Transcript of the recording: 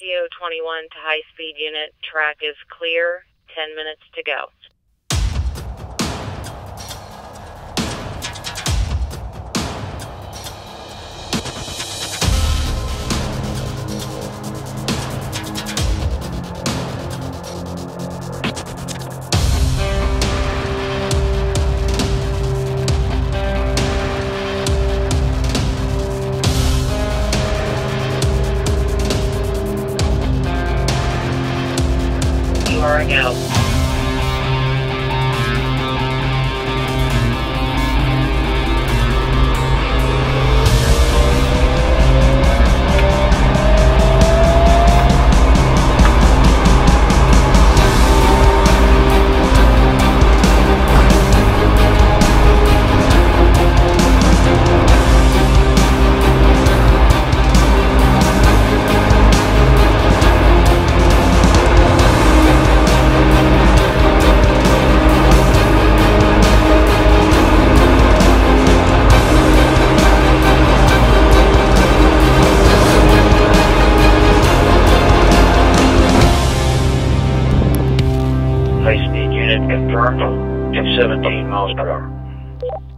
PO21 to high-speed unit. Track is clear. 10 minutes to go. Out. High-speed unit confirmed at 17 miles per hour.